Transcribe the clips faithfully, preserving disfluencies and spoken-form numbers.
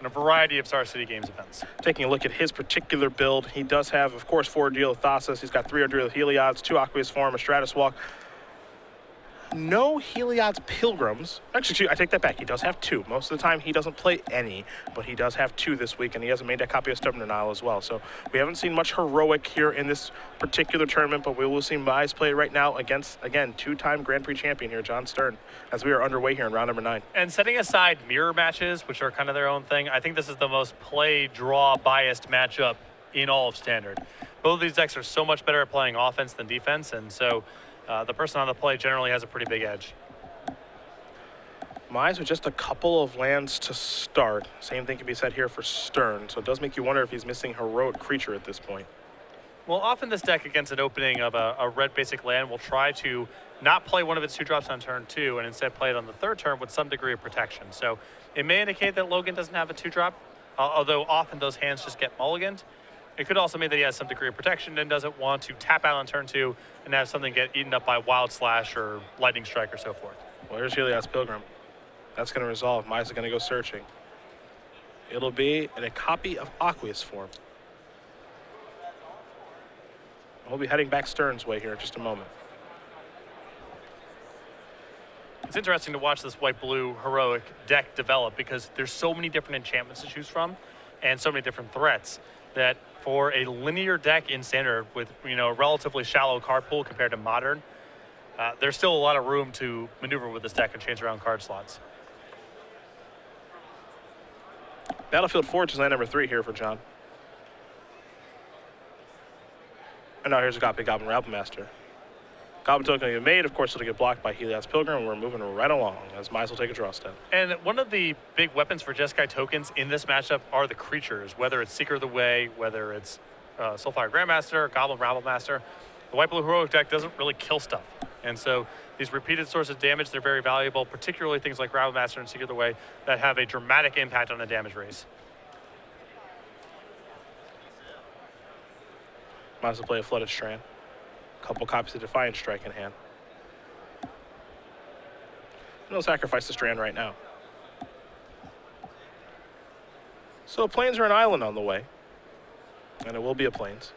in a variety of Star City Games events. Taking a look at his particular build, he does have, of course, four Ordeal of Thassas. He's got three Ordeal of Heliods, two Aqueous Form, a Stratus Walk. No Heliod's Pilgrims. Actually, I take that back. He does have two. Most of the time, he doesn't play any, but he does have two this week, and he hasn't made that copy of Stubborn Denial as well. So we haven't seen much heroic here in this particular tournament, but we will see Mize play right now against, again, two-time Grand Prix champion here, John Stern, as we are underway here in round number nine. And setting aside mirror matches, which are kind of their own thing, I think this is the most play-draw biased matchup in all of Standard. Both of these decks are so much better at playing offense than defense, and so Uh, the person on the play generally has a pretty big edge. Mize with just a couple of lands to start. Same thing can be said here for Stern, so it does make you wonder if he's missing heroic creature at this point. Well, often this deck against an opening of a, a red basic land will try to not play one of its two drops on turn two and instead play it on the third turn with some degree of protection. So it may indicate that Logan doesn't have a two drop, uh, although often those hands just get mulliganed. It could also mean that he has some degree of protection and doesn't want to tap out on turn two and have something get eaten up by Wild Slash or Lightning Strike or so forth. Well, here's Heliod's Pilgrim. That's going to resolve. Mize is going to go searching. It'll be in a copy of Aqueous Form. We'll be heading back Stern's way here in just a moment. It's interesting to watch this white-blue heroic deck develop because there's so many different enchantments to choose from and so many different threats that for a linear deck in Standard with, you know, a relatively shallow card pool compared to Modern, uh, there's still a lot of room to maneuver with this deck and change around card slots. Battlefield Forge is land number three here for John. And now here's a copy of Goblin Rabblemaster. Goblin token will get made. Of course, it'll get blocked by Heliod's Pilgrim. We're moving right along as Mize will take a draw step. And one of the big weapons for Jeskai tokens in this matchup are the creatures, whether it's Seeker of the Way, whether it's uh, Soulfire Grandmaster, Goblin Rabblemaster. The white-blue heroic deck doesn't really kill stuff. And so these repeated sources of damage, they're very valuable, particularly things like Rabblemaster and Seeker of the Way that have a dramatic impact on the damage raise. Might as well play a Flooded Strand. Couple copies of Defiant Strike in hand. And they'll sacrifice the Strand right now. So Plains are an island on the way. And it will be a Plains.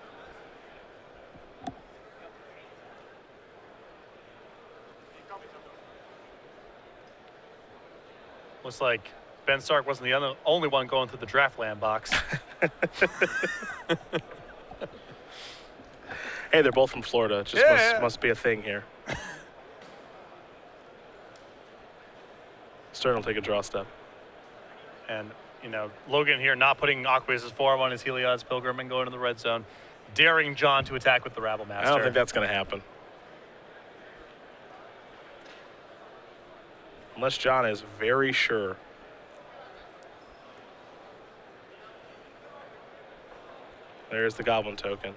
Looks like Ben Stark wasn't the only one going through the draft land box. Hey, they're both from Florida. It just yeah, must, yeah. must be a thing here. Stern will take a draw step. And, you know, Logan here not putting Aqueous Form on his Heliod's Pilgrim and going to the red zone, daring John to attack with the Rabblemaster. I don't think that's going to happen. Unless John is very sure. There's the Goblin token.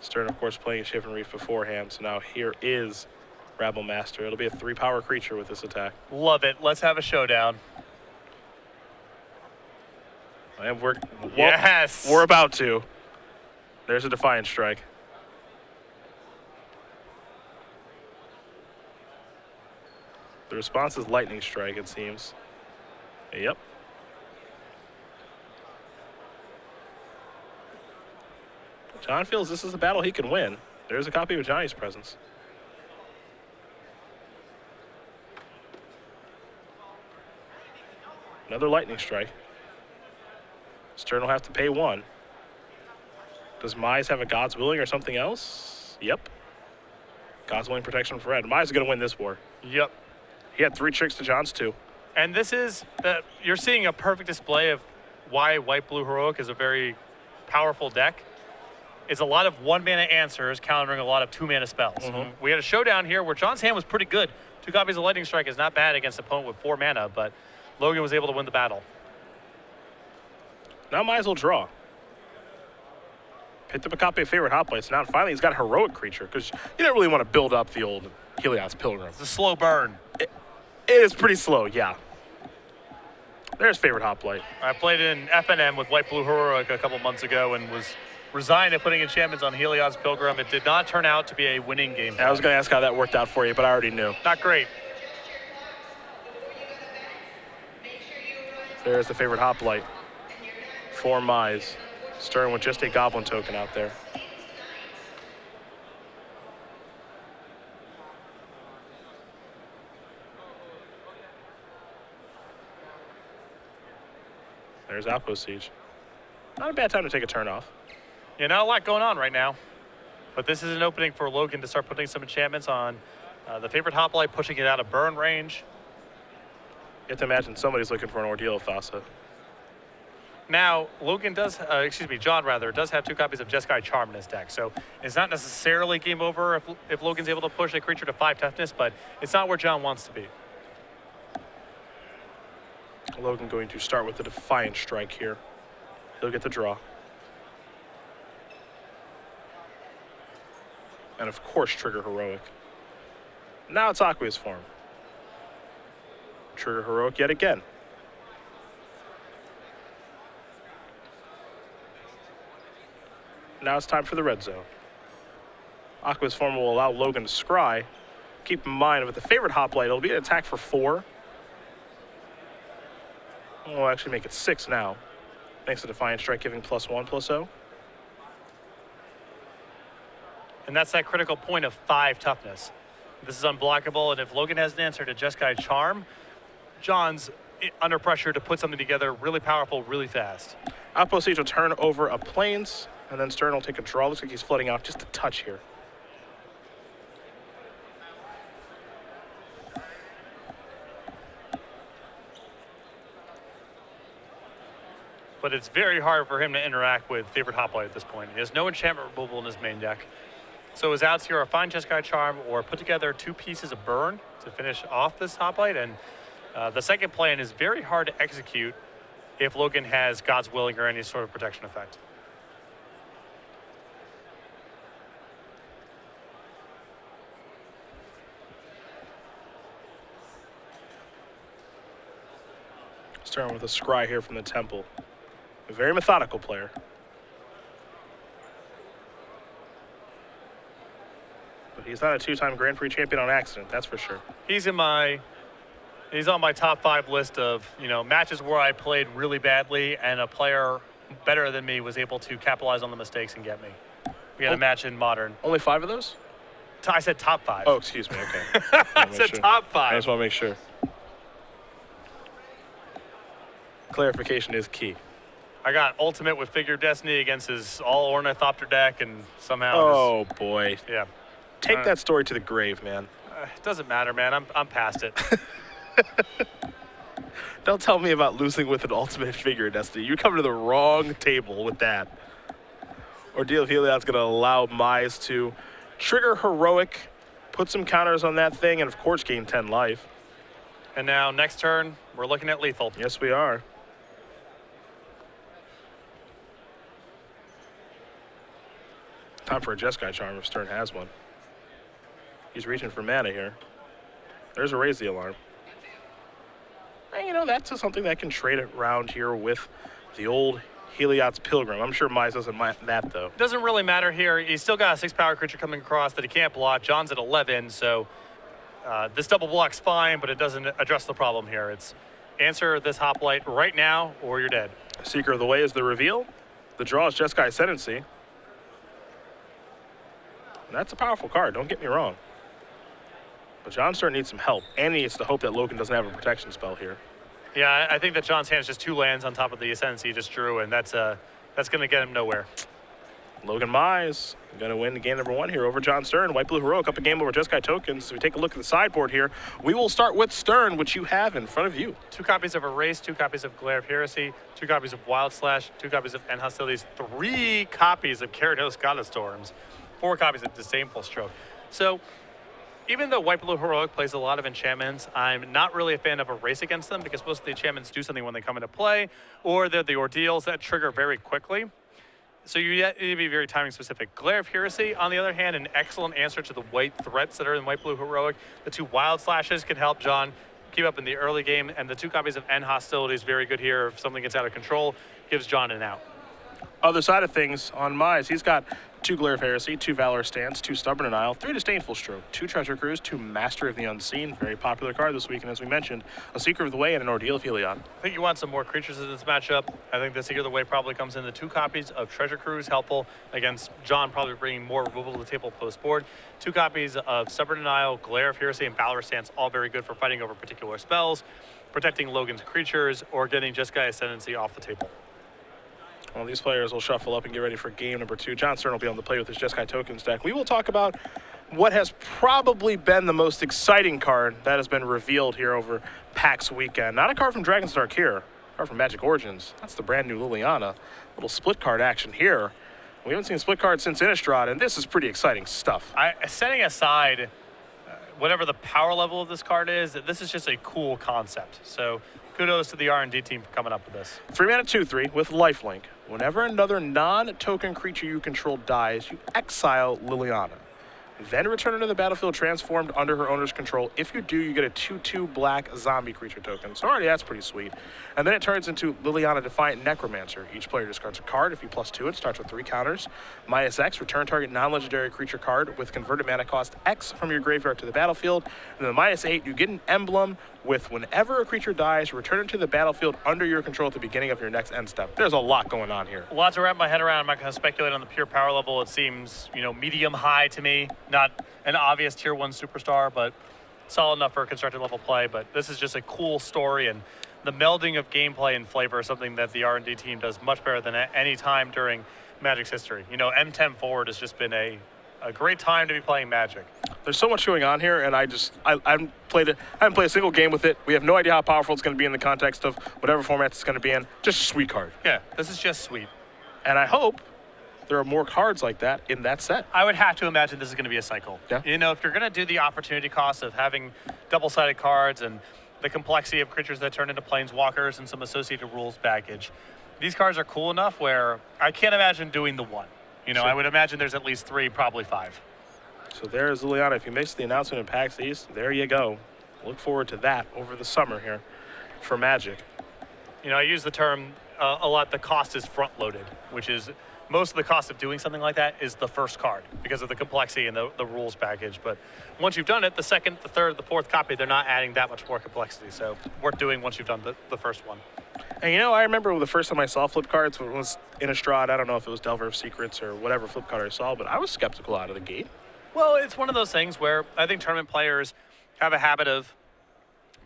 Stern, of course, playing Shaven Reef beforehand, so now here is Rabblemaster. It'll be a three-power creature with this attack. Love it. Let's have a showdown. And we're, yes! We're about to. There's a Defiant Strike. The response is Lightning Strike, it seems. Yep. John feels this is a battle he can win. There's a copy of Ajani's Presence. Another Lightning Strike. Stern will have to pay one. Does Mize have a God's Willing or something else? Yep. God's Willing protection for red. Mize is going to win this war. Yep. He had three tricks to John's two. And this is, the, you're seeing a perfect display of why white-blue heroic is a very powerful deck. It's a lot of one-mana answers countering a lot of two-mana spells. Mm-hmm. We had a showdown here where John's hand was pretty good. Two copies of Lightning Strike is not bad against an opponent with four mana, but Logan was able to win the battle. Now Mize will draw. Picked up a copy of Favorite Hoplite, so now finally he's got a heroic creature, because you don't really want to build up the old Heliod's Pilgrim. It's a slow burn. It, it is pretty slow, yeah. There's Favorite Hoplite. I played in F N M with White Blue Heroic a couple months ago and was resigned at putting enchantments on Heliod's Pilgrim. It did not turn out to be a winning game. I was going to ask how that worked out for you, but I already knew. Not great. There's the Favorite Hoplite. Four Mize. Stern with just a Goblin token out there. There's Outpost Siege. Not a bad time to take a turn off. Yeah, not a lot going on right now. But this is an opening for Logan to start putting some enchantments on uh, the Favorite Hoplite, pushing it out of burn range. You have to imagine somebody's looking for an Ordeal of Thassa. Now, Logan does, uh, excuse me, John rather, does have two copies of Jeskai Charm in his deck. So it's not necessarily game over if, if Logan's able to push a creature to five toughness, but it's not where John wants to be. Logan going to start with the Defiant Strike here. He'll get the draw. And of course, trigger Heroic. Now it's Aqueous Form. Trigger Heroic yet again. Now it's time for the red zone. Aqueous Form will allow Logan to scry. Keep in mind, with the Favorite Hoplite, it'll be an attack for four. We'll actually make it six now. Thanks to Defiant Strike giving plus one, plus oh. And that's that critical point of five toughness. This is unblockable, and if Logan has an answer to Jeskai Charm, John's under pressure to put something together really powerful, really fast. Outpost Siege will turn over a Plains, and then Stern will take a draw. Looks like he's flooding out just a touch here. But it's very hard for him to interact with Favorite Hoplite at this point. He has no enchantment removal in his main deck. So his outs here are find Jeskai Charm or put together two pieces of burn to finish off this Hoplite. And uh, the second plan is very hard to execute if Logan has God's Willing or any sort of protection effect. Stern with a scry here from the Temple. A very methodical player. But he's not a two-time Grand Prix champion on accident, that's for sure. He's in my, he's on my top five list of, you know, matches where I played really badly and a player better than me was able to capitalize on the mistakes and get me. We had oh, a match in Modern. Only five of those? I said top five. Oh, excuse me, okay. I, I said sure. top five. I just want to make sure. Clarification is key. I got ultimate with Figure of Destiny against his all Ornithopter deck, and somehow. Oh just, boy. Yeah. Take uh, that story to the grave, man. Uh, it doesn't matter, man. I'm I'm past it. Don't tell me about losing with an ultimate Figure of Destiny. You come to the wrong table with that. Ordeal of Heliod's going to allow Mize to trigger Heroic, put some counters on that thing, and of course gain ten life. And now next turn, we're looking at lethal. Yes, we are. Time for a Jeskai Charm if Stern has one. He's reaching for mana here. There's a Raise the Alarm. And, you know, that's something that can trade it around here with the old Heliod's Pilgrim. I'm sure Mize doesn't mind that, though. Doesn't really matter here. He's still got a six-power creature coming across that he can't block. John's at eleven, so uh, this double block's fine, but it doesn't address the problem here. It's answer this Hoplite right now, or you're dead. Seeker of the Way is the reveal. The draw is Jeskai Ascendancy. That's a powerful card, don't get me wrong. But John Stern needs some help, and he needs to hope that Logan doesn't have a protection spell here. Yeah, I think that John's hand is just two lands on top of the Ascendancy he just drew, and that's, uh, that's going to get him nowhere. Logan Mize going to win game number one here over John Stern. White Blue Heroic up a game over Jeskai tokens. As we take a look at the sideboard here, we will start with Stern, which you have in front of you. Two copies of Erase, two copies of Glare of Heresy, two copies of Wild Slash, two copies of End Hostilities, three copies of Gyarados Goddess Storms. Four copies of Disdainful Stroke. So even though White Blue Heroic plays a lot of enchantments, I'm not really a fan of a race against them because most of the enchantments do something when they come into play, or they're the ordeals that trigger very quickly. So you need to be very timing specific. Glare of Heresy, on the other hand, an excellent answer to the white threats that are in White Blue Heroic. The two Wild Slashes can help John keep up in the early game, and the two copies of End Hostilities, very good here. If something gets out of control, gives John an out. Other side of things on Mize, he's got two Glare of Heresy, two Valorous Stance, two Stubborn Denial, three Disdainful Stroke, two Treasure Cruise, two Master of the Unseen, very popular card this weekend as we mentioned, a Seeker of the Way, and an Ordeal of Heliod. I think you want some more creatures in this matchup. I think the Seeker of the Way probably comes in the two copies of Treasure Cruise, helpful against John probably bringing more removal to the table post-board. Two copies of Stubborn Denial, Glare of Heresy, and Valorous Stance, all very good for fighting over particular spells, protecting Logan's creatures, or getting Jeskai Ascendancy off the table. Well, these players will shuffle up and get ready for game number two. John Stern will be on the play with his Jeskai Tokens deck. We will talk about what has probably been the most exciting card that has been revealed here over PAX weekend. Not a card from Dragon's Dark here, a card from Magic Origins. That's the brand new Liliana. Little split card action here. We haven't seen split cards since Innistrad, and this is pretty exciting stuff. I, setting aside whatever the power level of this card is, this is just a cool concept. So kudos to the R and D team for coming up with this. Three mana, two, three with lifelink. Whenever another non-token creature you control dies, you exile Liliana. Then return her to the battlefield transformed under her owner's control. If you do, you get a two two black zombie creature token. So already that's pretty sweet. And then it turns into Liliana Defiant Necromancer. Each player discards a card. If you plus two, it starts with three counters. Minus X, return target non-legendary creature card with converted mana cost X from your graveyard to the battlefield. And then minus eight, you get an emblem with whenever a creature dies, return it to the battlefield under your control at the beginning of your next end step. There's a lot going on here. A lot to wrap my head around. I'm not going to speculate on the pure power level. It seems, you know, medium high to me. Not an obvious tier one superstar, but solid enough for constructed level play. But this is just a cool story, and the melding of gameplay and flavor is something that the R and D team does much better than at any time during Magic's history. You know, M ten forward has just been a a great time to be playing Magic. There's so much going on here, and I just I, I haven't played it. I haven't played a single game with it. We have no idea how powerful it's going to be in the context of whatever format it's going to be in. Just a sweet card. Yeah, this is just sweet, and I hope there are more cards like that in that set. I would have to imagine this is going to be a cycle. Yeah. You know, if you're going to do the opportunity cost of having double-sided cards and the complexity of creatures that turn into planeswalkers and some associated rules baggage, these cards are cool enough where I can't imagine doing the one. You know, sure. I would imagine there's at least three, probably five. So there's Liliana. If you missed the announcement in PAX East, there you go. Look forward to that over the summer here for Magic. You know, I use the term uh, a lot, the cost is front-loaded, which is most of the cost of doing something like that is the first card because of the complexity and the, the rules package. But once you've done it, the second, the third, the fourth copy, they're not adding that much more complexity. So worth doing once you've done the, the first one. And you know, I remember the first time I saw flip cards when it was Innistrad. I don't know if it was Delver of Secrets or whatever flip card I saw, but I was skeptical out of the gate. Well, it's one of those things where I think tournament players have a habit of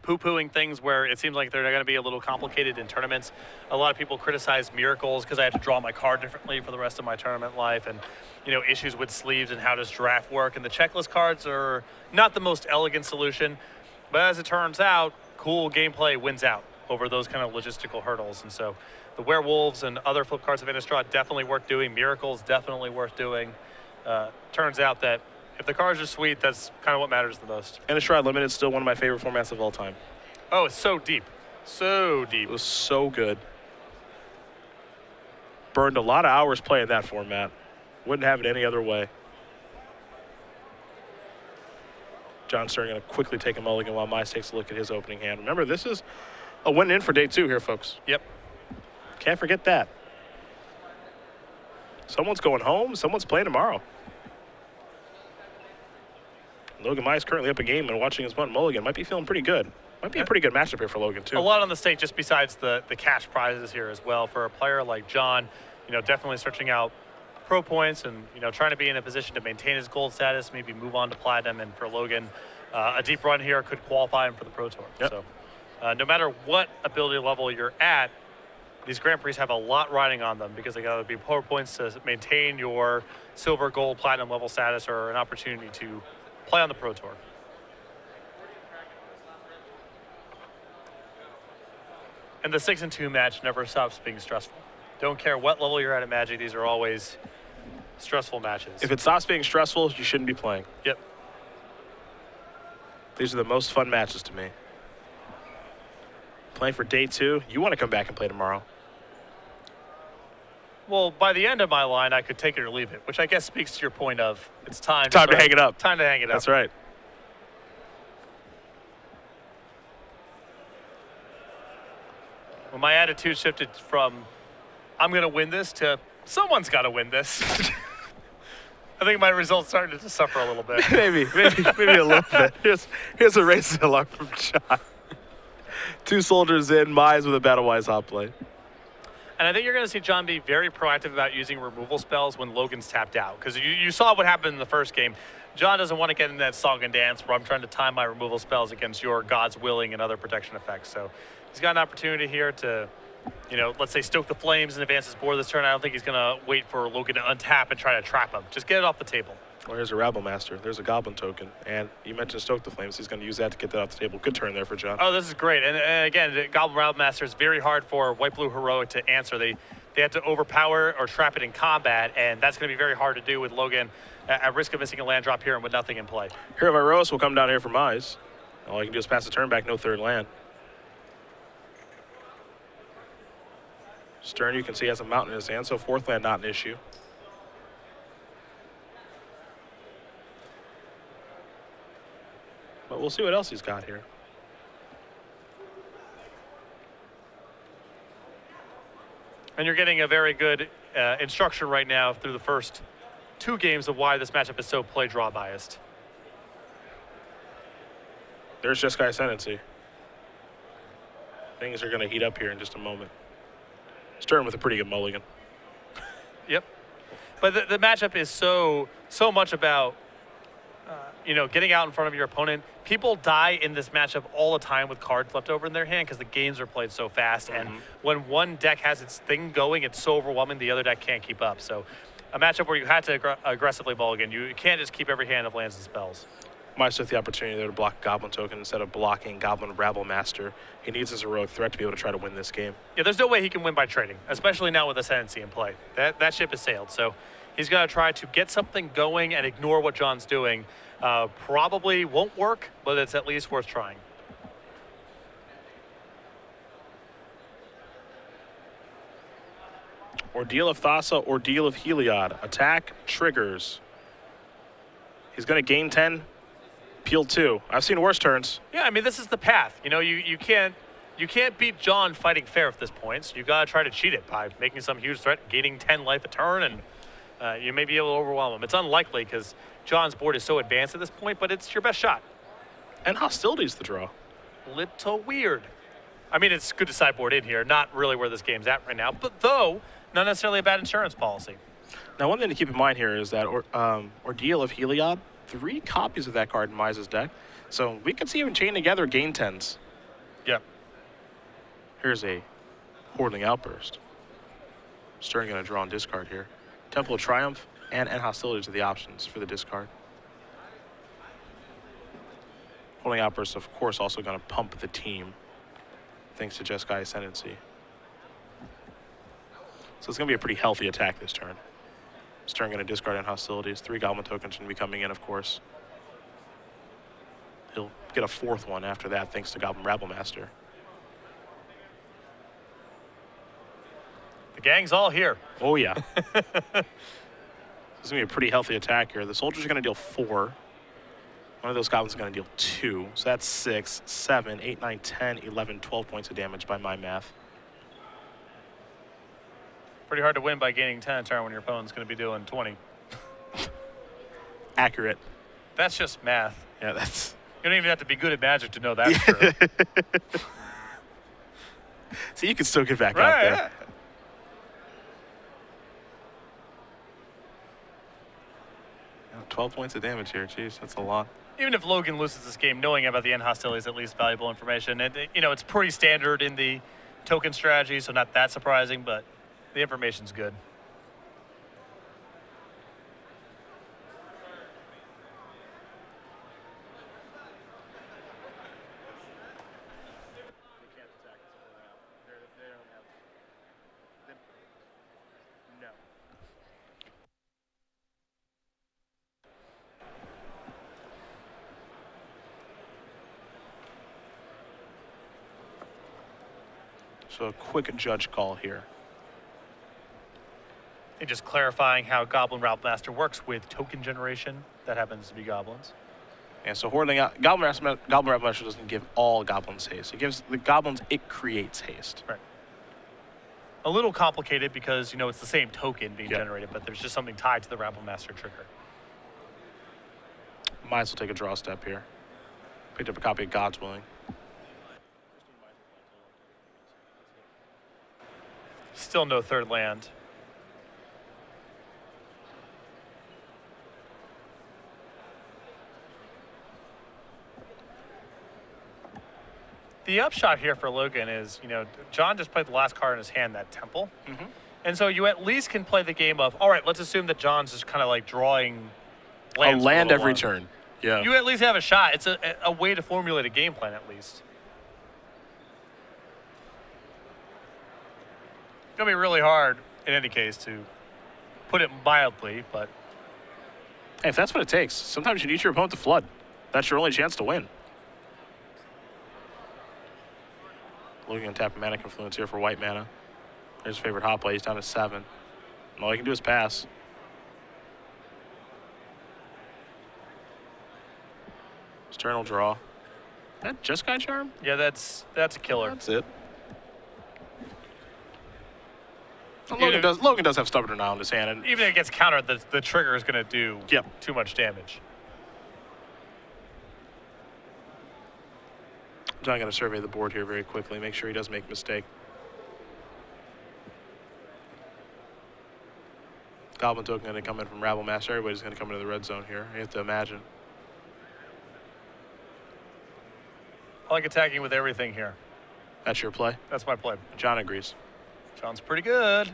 poo-pooing things where it seems like they're going to be a little complicated in tournaments. A lot of people criticize miracles because I had to draw my card differently for the rest of my tournament life, and you know, issues with sleeves and how does draft work, and the checklist cards are not the most elegant solution, but as it turns out, cool gameplay wins out over those kind of logistical hurdles. And so the werewolves and other flip cards of Innistrad definitely worth doing. Miracles definitely worth doing. Uh, turns out that if the cards are sweet, that's kind of what matters the most. Innistrad Limited is still one of my favorite formats of all time. Oh, it's so deep. So deep. It was so good. Burned a lot of hours playing that format. Wouldn't have it any other way. John Stern going to quickly take a mulligan while Mize takes a look at his opening hand. Remember, this is a win-in for day two here, folks. Yep. Can't forget that. Someone's going home. Someone's playing tomorrow. Logan Mize currently up a game and watching his bunt mulligan. Might be feeling pretty good. Might be a pretty good matchup here for Logan, too. A lot on the stake just besides the, the cash prizes here as well. For a player like John, you know, definitely searching out pro points and, you know, trying to be in a position to maintain his gold status, maybe move on to platinum. And for Logan, uh, a deep run here could qualify him for the Pro Tour. Yep. So uh, no matter what ability level you're at, these Grand Prix have a lot riding on them because they got to be pro points to maintain your silver, gold, platinum level status or an opportunity to play on the Pro Tour. And the six and two match never stops being stressful. Don't care what level you're at in Magic, these are always stressful matches. If it stops being stressful, you shouldn't be playing. Yep. These are the most fun matches to me. Playing for day two, you want to come back and play tomorrow. Well, by the end of my line, I could take it or leave it, which I guess speaks to your point of it's time. Time to, to hang it up. Time to hang it up. That's right. Well, my attitude shifted from I'm going to win this to someone's got to win this. I think my results started to suffer a little bit. maybe, maybe, maybe a little bit. Here's, here's a Raise the Alarm from John. Two soldiers in, Mize with a battle-wise hoplite. And I think you're going to see John be very proactive about using removal spells when Logan's tapped out. Because you, you saw what happened in the first game. John doesn't want to get in that song and dance where I'm trying to time my removal spells against your God's Willing and other protection effects. So he's got an opportunity here to, you know, let's say Stoke the Flames and advance his board this turn. I don't think he's going to wait for Logan to untap and try to trap him. Just get it off the table. Well, here's a Rabblemaster. There's a Goblin token. And you mentioned Stoke the Flames. He's going to use that to get that off the table. Good turn there for John. Oh, this is great. And, and again, the Goblin Rabblemaster is very hard for White Blue Heroic to answer. They they have to overpower or trap it in combat, and that's going to be very hard to do with Logan at, at risk of missing a land drop here and with nothing in play. Hero of Iroas will come down here for Mize. All you can do is pass the turn back, no third land. Stern, you can see, has a mountain in his hand, so fourth land not an issue. But we'll see what else he's got here. And you're getting a very good uh, instruction right now through the first two games of why this matchup is so play-draw biased. There's Jeskai Ascendancy. Things are going to heat up here in just a moment. Stern with a pretty good mulligan. Yep. But the, the matchup is so, so much about Uh, you know, getting out in front of your opponent. People die in this matchup all the time with cards left over in their hand because the games are played so fast. Mm-hmm. And when one deck has its thing going, it's so overwhelming the other deck can't keep up. So a matchup where you had to ag aggressively mulligan. You can't just keep every hand of lands and spells. Mize took the opportunity there to block Goblin Token instead of blocking Goblin Rabblemaster. He needs his heroic threat to be able to try to win this game. Yeah, there's no way he can win by trading, especially now with Ascendancy in play. That, that ship has sailed. So he's going to try to get something going and ignore what John's doing. Uh, probably won't work, but it's at least worth trying. Ordeal of Thassa, Ordeal of Heliod. Attack triggers. He's going to gain ten, peel two. I've seen worse turns. Yeah, I mean, this is the path. You know, you, you can't you can't beat John fighting fair at this point, so you've got to try to cheat it by making some huge threat, gaining ten life a turn, and Uh, you may be able to overwhelm him. It's unlikely because John's board is so advanced at this point, but it's your best shot. And Hostilities the draw. Little weird. I mean, it's good to sideboard in here, not really where this game's at right now, but though, not necessarily a bad insurance policy. Now, one thing to keep in mind here is that or, um, Ordeal of Heliod, three copies of that card in Mize's deck, so we could see him chain together gain tens. Yep. Here's a Hoarding Outburst. Stern going to draw and discard here. Temple of Triumph and End Hostilities are the options for the discard. Holding Outburst, of course, also going to pump the team, thanks to Jeskai Ascendancy. So it's going to be a pretty healthy attack this turn. Stern going to discard End Hostilities. Three Goblin tokens should be coming in, of course. He'll get a fourth one after that, thanks to Goblin Rabblemaster. The gang's all here. Oh, yeah. This is going to be a pretty healthy attack here. The soldiers are going to deal four. One of those goblins is going to deal two. So that's six, seven, eight, nine, ten, eleven, twelve points of damage by my math. Pretty hard to win by gaining ten a turn when your opponent's going to be doing twenty. Accurate. That's just math. Yeah, that's... You don't even have to be good at magic to know that's true. See, you can still get back right out there. Yeah. twelve points of damage here. Jeez, that's a lot. Even if Logan loses this game, knowing about the End Hostilities at least valuable information. And, you know, it's pretty standard in the token strategy, so not that surprising, but the information's good. So a quick judge call here. And just clarifying how Goblin Rabblemaster works with token generation. That happens to be goblins. Yeah, so hoarding out, Goblin Rabblemaster doesn't give all goblins haste. It gives the goblins, it creates haste. Right. A little complicated because, you know, it's the same token being yep. generated, but there's just something tied to the Rabblemaster trigger. Might as well take a draw step here. Picked up a copy of God's Willing. Still no third land. The upshot here for Logan is, you know, John just played the last card in his hand, that Temple. Mm-hmm. And so you at least can play the game of, all right, let's assume that John's just kind of like drawing lands. A land every turn. Yeah. You at least have a shot. It's a, a way to formulate a game plan at least. It's going to be really hard in any case to put it mildly, but. Hey, if that's what it takes, sometimes you need your opponent to flood. That's your only chance to win. Looking to tap a mana confluence here for white mana. There's his favorite hoplite. He's down to seven. And all he can do is pass. Stern will draw. That Jeskai Charm? Yeah, that's that's a killer. That's it. Well, Logan, does, Logan does have Stubborn Denial in his hand. And even if it gets countered, the, the trigger is going to do yep. too much damage. John got to survey the board here very quickly, make sure he doesn't make a mistake. Goblin token going to come in from Rabblemaster. Everybody's going to come into the red zone here. You have to imagine. I like attacking with everything here. That's your play? That's my play. John agrees. John's pretty good.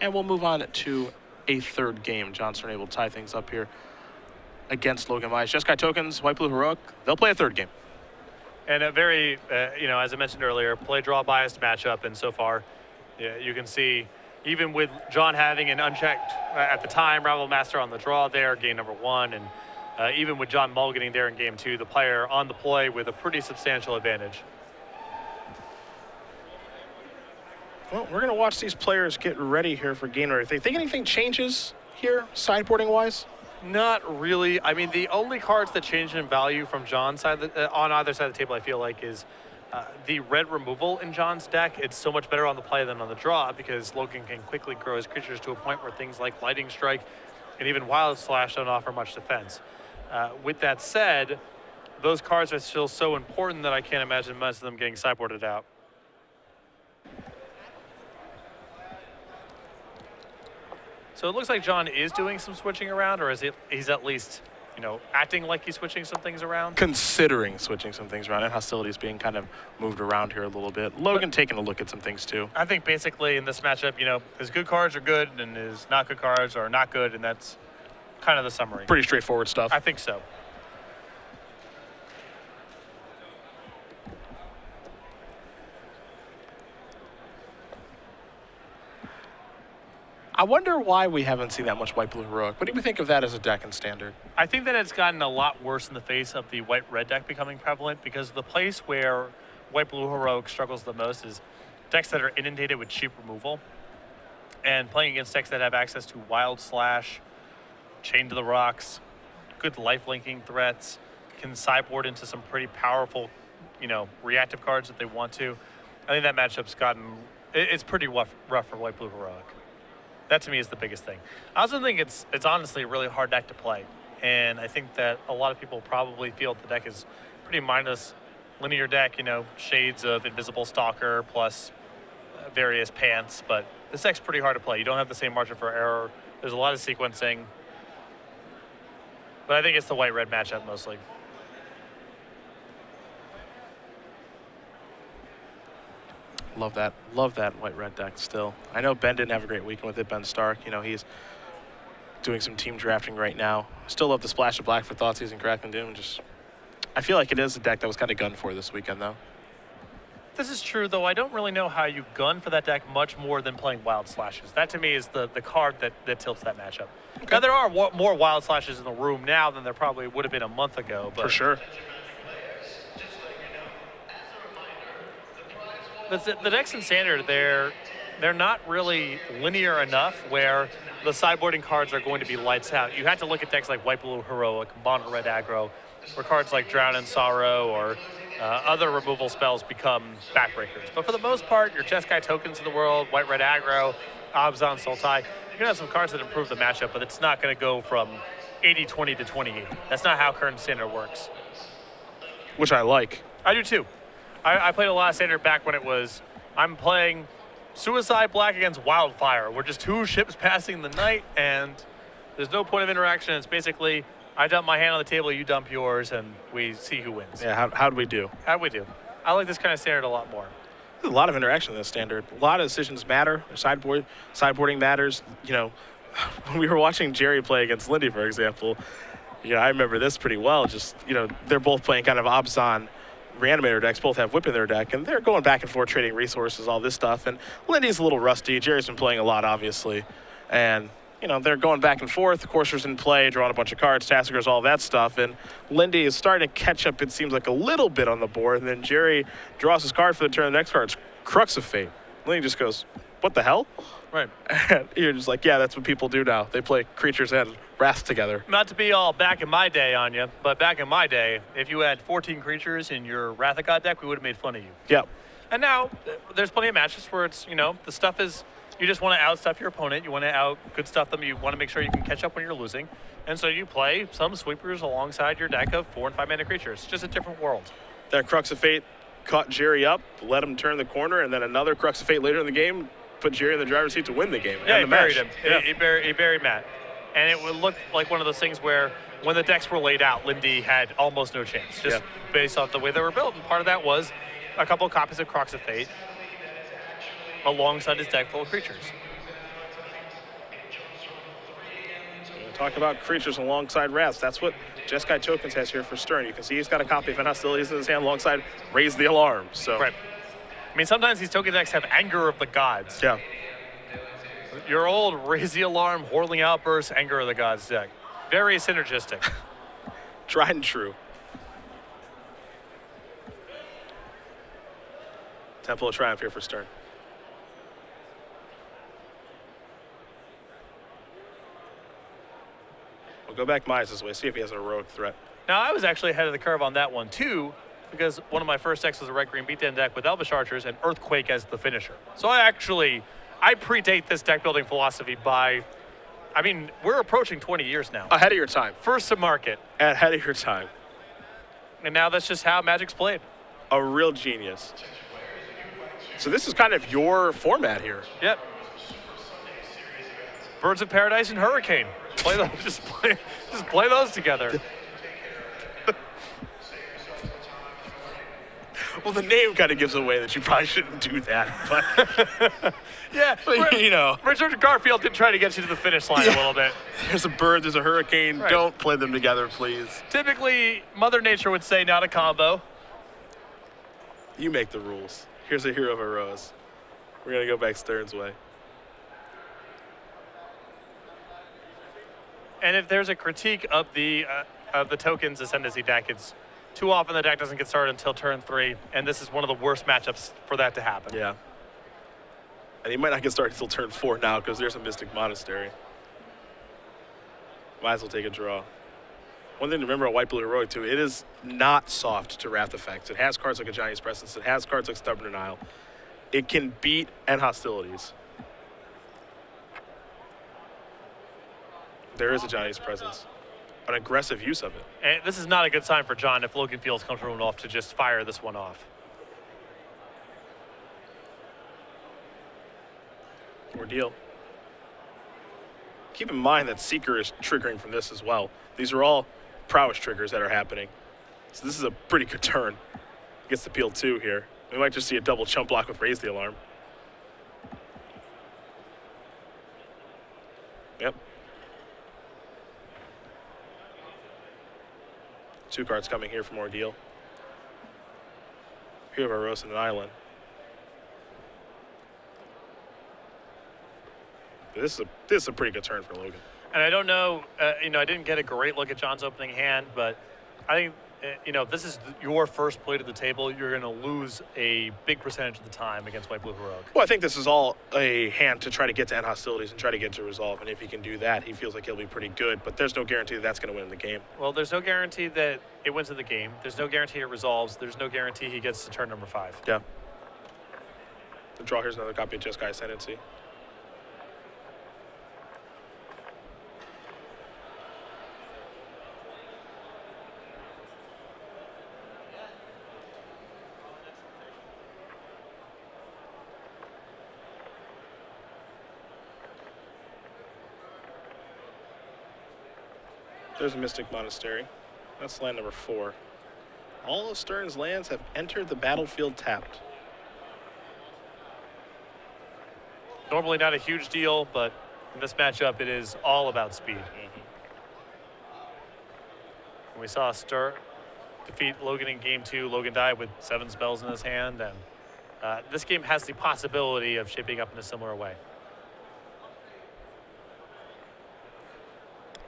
And we'll move on to a third game. John Stern able to tie things up here against Logan Mize. Jeskai tokens, white blue heroic. They'll play a third game. And a very, uh, you know, as I mentioned earlier, play draw biased matchup. And so far, yeah, you can see. Even with John having an unchecked, uh, at the time, Rabblemaster on the draw there, game number one, and uh, even with John mulliganing there in game two, the player on the play with a pretty substantial advantage. Well, we're going to watch these players get ready here for game number three. Think anything changes here, sideboarding-wise? Not really. I mean, the only cards that change in value from John's side, the, uh, on either side of the table, I feel like, is Uh, the red removal in John's deck. It's so much better on the play than on the draw because Logan can quickly grow his creatures to a point where things like Lightning Strike and even Wild Slash don't offer much defense. Uh, with that said, those cards are still so important that I can't imagine most of them getting sideboarded out. So it looks like John is doing some switching around, or is it, he's at least, you know, acting like he's switching some things around? Considering switching some things around, and hostilities being kind of moved around here a little bit. Logan but taking a look at some things too. I think basically in this matchup, you know, his good cards are good and his not good cards are not good, and that's kind of the summary. Pretty straightforward stuff. I think so. I wonder why we haven't seen that much white-blue heroic. What do we think of that as a deck in standard? I think that it's gotten a lot worse in the face of the white-red deck becoming prevalent, because the place where white-blue heroic struggles the most is decks that are inundated with cheap removal, and playing against decks that have access to Wild Slash, Chain to the Rocks, good life-linking threats, can sideboard into some pretty powerful, you know, reactive cards if they want to. I think that matchup's gotten, it's pretty rough, rough for white-blue heroic. That to me is the biggest thing. I also think it's it's honestly a really hard deck to play. And I think that a lot of people probably feel the deck is pretty mindless, linear deck, you know, shades of Invisible Stalker plus various pants. But this deck's pretty hard to play. You don't have the same margin for error. There's a lot of sequencing. But I think it's the white-red matchup mostly. Love that, love that white-red deck still. I know Ben didn't have a great weekend with it, Ben Stark. You know, he's doing some team drafting right now. Still love the splash of black for Thoughtseize and Crackling Doom. Just, I feel like it is a deck that was kind of gunned for this weekend, though. This is true, though. I don't really know how you gun for that deck much more than playing Wild Slashes. That, to me, is the, the card that, that tilts that matchup. Okay. Now, there are w more Wild Slashes in the room now than there probably would have been a month ago. But for sure. The decks in standard, they're, they're not really linear enough where the sideboarding cards are going to be lights out. You have to look at decks like White Blue Heroic, Mono Red Aggro, where cards like Drown in Sorrow or uh, other removal spells become backbreakers. But for the most part, your Jeskai tokens of the world, White Red Aggro, Abzan, Sultai, you're going to have some cards that improve the matchup, but it's not going to go from eighty twenty to twenty eighty. That's not how current standard works. Which I like. I do too. I, I played a lot of standard back when it was, I'm playing Suicide Black against Wildfire. We're just two ships passing the night and there's no point of interaction. It's basically, I dump my hand on the table, you dump yours, and we see who wins. Yeah, how, how'd we do? How'd we do? I like this kind of standard a lot more. There's a lot of interaction in this standard. A lot of decisions matter. Sideboard, sideboarding matters. You know, when we were watching Jerry play against Lindy, for example, you know, I remember this pretty well. Just, you know, they're both playing kind of Abzan reanimator decks, both have Whip in their deck, and they're going back and forth, trading resources, all this stuff. And Lindy's a little rusty. Jerry's been playing a lot, obviously. And, you know, they're going back and forth. Courser's in play, drawing a bunch of cards, Tassigers, all that stuff. And Lindy is starting to catch up, it seems like, a little bit on the board. And then Jerry draws his card for the turn. The next card's Crux of Fate. Lindy just goes, what the hell? Right. And you're just like, yeah, that's what people do now. They play creatures and wrath together. Not to be all back in my day on you, but back in my day, if you had fourteen creatures in your Wrath of God deck, we would have made fun of you. Yep. And now there's plenty of matches where it's, you know, the stuff is, you just want to outstuff your opponent. You want to out good stuff them. You want to make sure you can catch up when you're losing. And so you play some sweepers alongside your deck of four and five mana creatures. It's just a different world. That Crux of Fate caught Jerry up, let him turn the corner, and then another Crux of Fate later in the game put Jerry in the driver's seat to win the game. Yeah, and he the buried match. him. Yeah. He, he, buried, he buried Matt. And it looked like one of those things where when the decks were laid out, Lindy had almost no chance, just yeah. based off the way they were built. And part of that was a couple of copies of Crux of Fate alongside his deck full of creatures. Talk about creatures alongside wraths. That's what Jeskai Tokens has here for Stern. You can see he's got a copy of End Hostilities in his hand alongside Raise the Alarm. So. Right. I mean, sometimes these token decks have Anger of the Gods. Yeah. Your old Raise the Alarm, Whirling Outburst, Anger of the Gods deck. Very synergistic. Tried and true. Temple of Triumph here for Stern. We'll go back Mize's way, see if he has a heroic threat. Now, I was actually ahead of the curve on that one, too, because one of my first decks was a red-green beatdown deck with Elvish Archers and Earthquake as the finisher. So I actually, I predate this deck-building philosophy by, I mean, we're approaching twenty years now. Ahead of your time. First to market. Ahead of your time. And now that's just how Magic's played. A real genius. So this is kind of your format here. Yep. Birds of Paradise and Hurricane. Play those, just play, just play those together. Well, the name kind of gives away that you probably shouldn't do that. But yeah, but, you know, Richard Garfield did try to get you to the finish line yeah. a little bit. There's a bird, there's a hurricane. Right. Don't play them together, please. Typically, Mother Nature would say not a combo. You make the rules. Here's a Hero of Iroas. We're gonna go back Stern's way. And if there's a critique of the uh, of the token's ascendancy deck, it's too often the deck doesn't get started until turn three, and this is one of the worst matchups for that to happen. Yeah. And he might not get started until turn four now because there's a Mystic Monastery. Might as well take a draw. One thing to remember about White Blue Heroic too, it is not soft to Wrath Effects. It has cards like Ajani's Presence. It has cards like Stubborn Denial. It can beat End Hostilities. There is Ajani's Presence, an aggressive use of it. And this is not a good sign for John if Logan feels comfortable enough to just fire this one off. Ordeal. Keep in mind that Seeker is triggering from this as well. These are all prowess triggers that are happening. So this is a pretty good turn. Gets the peel two here. We might just see a double chump block with Raise the Alarm. Yep. Two cards coming here from Ordeal. Hero of Iroas and an Island. This is a this is a pretty good turn for Logan. And I don't know, uh, you know, I didn't get a great look at John's opening hand, but I think, uh, you know, if this is your first play to the table, you're going to lose a big percentage of the time against White Blue Heroic. Well, I think this is all a hand to try to get to End Hostilities and try to get to resolve. And if he can do that, he feels like he'll be pretty good. But there's no guarantee that that's going to win the game. Well, there's no guarantee that it wins in the game. There's no guarantee it resolves. There's no guarantee he gets to turn number five. Yeah. The draw here's another copy of Jeskai Ascendancy. There's a Mystic Monastery. That's land number four. All of Stern's lands have entered the battlefield tapped. Normally not a huge deal, but in this matchup, it is all about speed. Mm-hmm. And we saw Stern defeat Logan in game two. Logan died with seven spells in his hand, and uh, this game has the possibility of shaping up in a similar way.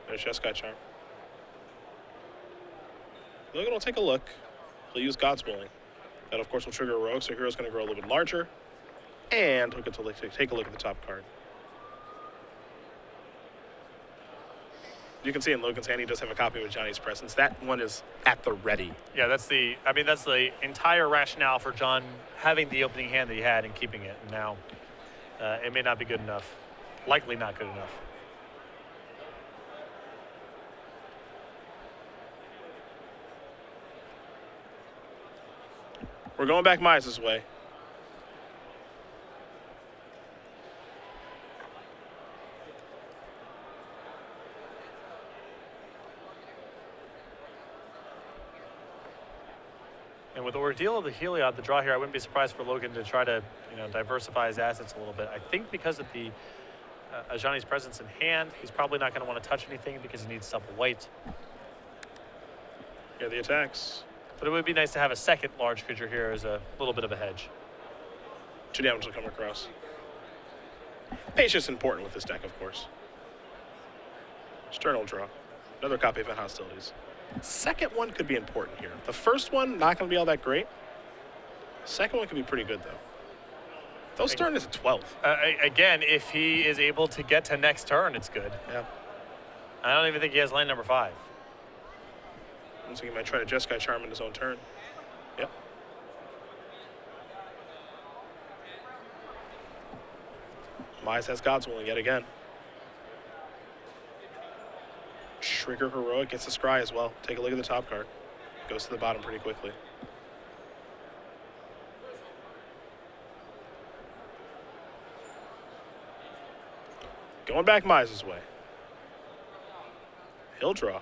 There's Jeskai Charm. Logan will take a look. He'll use God's Willing. That, of course, will trigger a rogue, so Hero's going to grow a little bit larger. And he'll get to take a look at the top card. You can see in Logan's hand, he does have a copy of Ajani's Presence. That one is at the ready. Yeah, that's the, I mean, that's the entire rationale for John having the opening hand that he had and keeping it. And now uh, it may not be good enough. Likely not good enough. We're going back Mize's way. And with the Ordeal of the Heliod, the draw here, I wouldn't be surprised for Logan to try to, you know, diversify his assets a little bit. I think because of the uh, Ajani's Presence in hand, he's probably not going to want to touch anything because he needs double white. Yeah, the attacks. But it would be nice to have a second large creature here as a little bit of a hedge. Two damage will come across. Patience is important with this deck, of course. Stern will draw. Another copy of End Hostilities. Second one could be important here. The first one, not going to be all that great. Second one could be pretty good, though. Though Stern is a twelve. Uh, again, if he is able to get to next turn, it's good. Yeah. I don't even think he has land number five. Looks like he might try to Jeskai Charm in his own turn. Yep. Mize has God's Willing yet again. Trigger Heroic, gets the Scry as well. Take a look at the top card. Goes to the bottom pretty quickly. Going back Mize's way. He'll draw.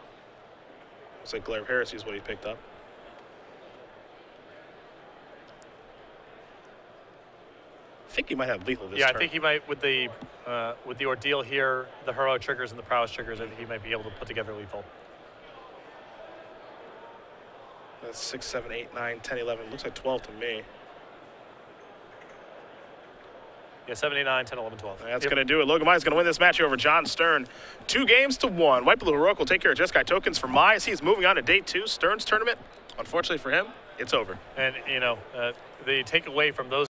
Looks like Glare of Heresy is what he picked up. I think he might have lethal this yeah, turn. Yeah, I think he might, with the uh, with the Ordeal here, the Hero triggers and the Prowess triggers, I think he might be able to put together lethal. That's six, seven, eight, nine, ten, eleven. Looks like twelve to me. Yeah, seven, eight, nine, ten, eleven, twelve. That's yep. going to do it. Logan Mize is going to win this match over John Stern. Two games to one. White Blue Heroic will take care of Jeskai tokens for Mize. He's moving on to day two. Stern's tournament, unfortunately for him, it's over. And, you know, uh, the takeaway from those